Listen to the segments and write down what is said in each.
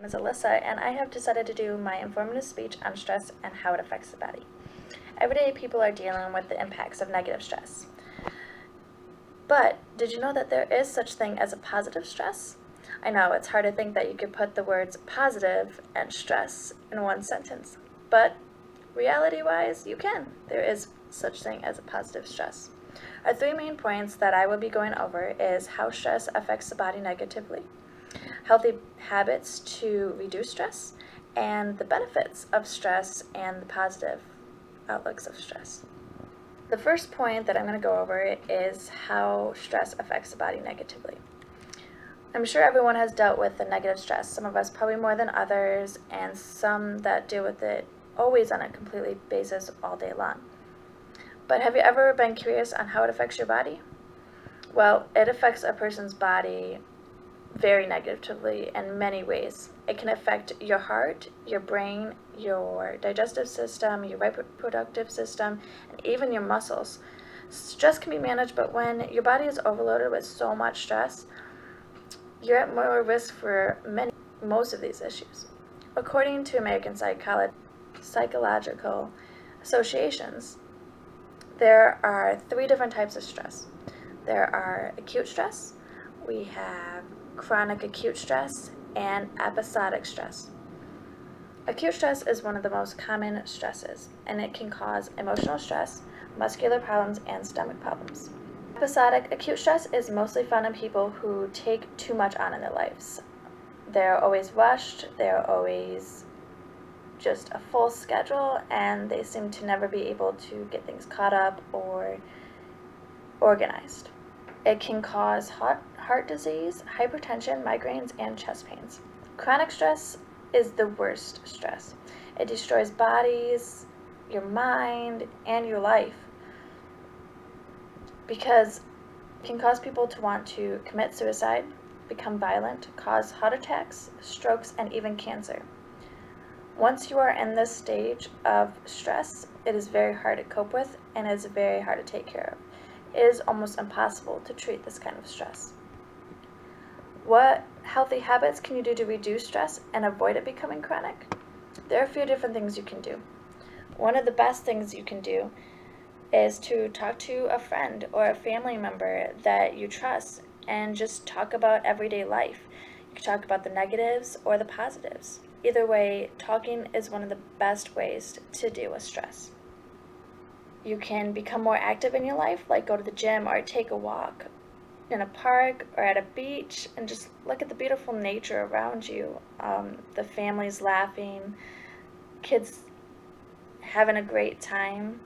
My name is Alyssa, and I have decided to do my informative speech on stress and how it affects the body. Every day, people are dealing with the impacts of negative stress. But did you know that there is such thing as a positive stress? I know, it's hard to think that you could put the words positive and stress in one sentence, but reality-wise, you can. There is such thing as a positive stress. Our three main points that I will be going over is how stress affects the body negatively, healthy habits to reduce stress, and the benefits of stress and the positive outlooks of stress. The first point that I'm going to go over is how stress affects the body negatively. I'm sure everyone has dealt with the negative stress, some of us probably more than others, and some that deal with it always on a completely basis all day long. But have you ever been curious on how it affects your body? Well, it affects a person's body very negatively in many ways. It can affect your heart, your brain, your digestive system, your reproductive system, and even your muscles. Stress can be managed, but when your body is overloaded with so much stress, you're at more risk for most of these issues. According to American Psychological Associations, there are three different types of stress. There are acute stress, we have chronic acute stress, and episodic stress. Acute stress is one of the most common stresses, and it can cause emotional stress, muscular problems, and stomach problems. Episodic acute stress is mostly found in people who take too much on in their lives. They're always rushed, they're always just a full schedule, and they seem to never be able to get things caught up or organized. It can cause heart disease, hypertension, migraines, and chest pains. Chronic stress is the worst stress. It destroys bodies, your mind, and your life, because it can cause people to want to commit suicide, become violent, cause heart attacks, strokes, and even cancer. Once you are in this stage of stress, it is very hard to cope with, and it's very hard to take care of. It is almost impossible to treat this kind of stress. What healthy habits can you do to reduce stress and avoid it becoming chronic? There are a few different things you can do. One of the best things you can do is to talk to a friend or a family member that you trust and just talk about everyday life. You can talk about the negatives or the positives. Either way, talking is one of the best ways to deal with stress. You can become more active in your life, like go to the gym or take a walk in a park or at a beach and just look at the beautiful nature around you, the families laughing, kids having a great time,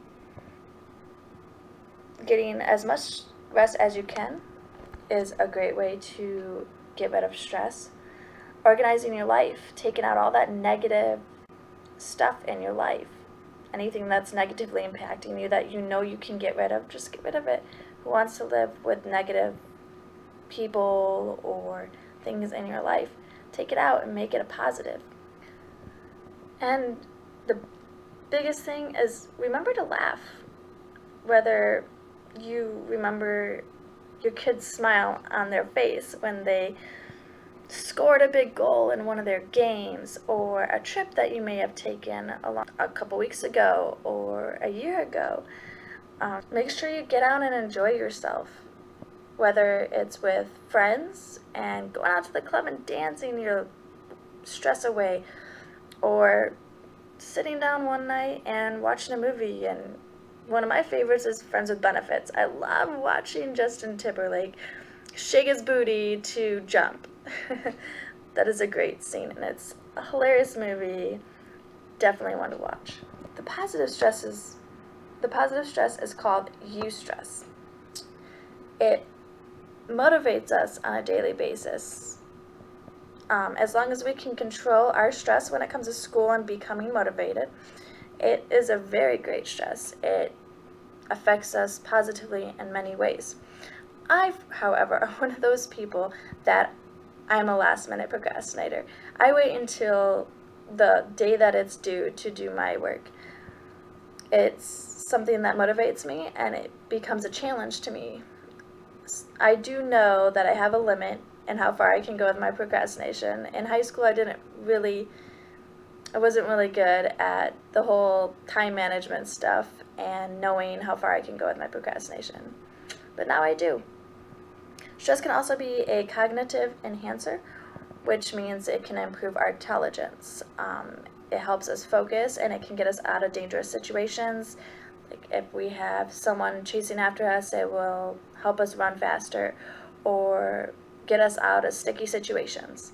getting as much rest as you can is a great way to get rid of stress. Organizing your life, taking out all that negative stuff in your life. Anything that's negatively impacting you that you know you can get rid of, just get rid of it. Who wants to live with negative people or things in your life? Take it out and make it a positive. And the biggest thing is remember to laugh. Whether you remember your kids' smile on their face when they scored a big goal in one of their games, or a trip that you may have taken a couple weeks ago or a year ago. Make sure you get out and enjoy yourself, whether it's with friends and going out to the club and dancing your stress away, or sitting down one night and watching a movie. And one of my favorites is Friends with Benefits. I love watching Justin Timberlake shake his booty to Jump. That is a great scene, and it's a hilarious movie. Definitely one to watch. The positive stress is called eustress. It motivates us on a daily basis. As long as we can control our stress when it comes to school and becoming motivated, it is a very great stress. It affects us positively in many ways. I, however, am one of those people that I'm a last-minute procrastinator. I wait until the day that it's due to do my work. It's something that motivates me, and it becomes a challenge to me. I do know that I have a limit and how far I can go with my procrastination. In high school, I wasn't really good at the whole time management stuff and knowing how far I can go with my procrastination, but now I do. Stress can also be a cognitive enhancer, which means it can improve our intelligence. It helps us focus, and it can get us out of dangerous situations. Like if we have someone chasing after us, it will help us run faster or get us out of sticky situations.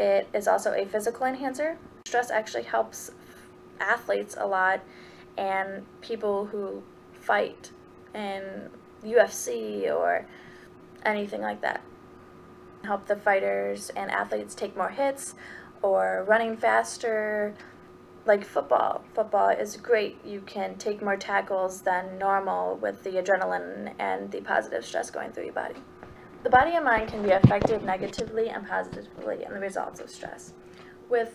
It is also a physical enhancer. Stress actually helps athletes a lot, and people who fight in UFC or anything like that. Help the fighters and athletes take more hits or running faster, like football. Football is great. You can take more tackles than normal with the adrenaline and the positive stress going through your body. The body and mind can be affected negatively and positively in the results of stress. With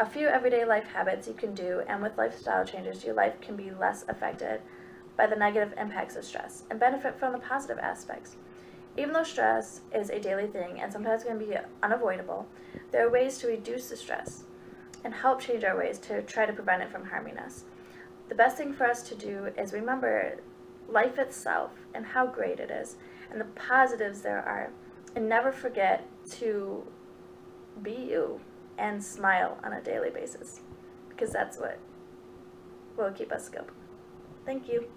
a few everyday life habits you can do, and with lifestyle changes, your life can be less affected by the negative impacts of stress and benefit from the positive aspects. Even though stress is a daily thing and sometimes can be unavoidable, there are ways to reduce the stress and help change our ways to try to prevent it from harming us. The best thing for us to do is remember life itself and how great it is and the positives there are, and never forget to be you and smile on a daily basis, because that's what will keep us going. Thank you.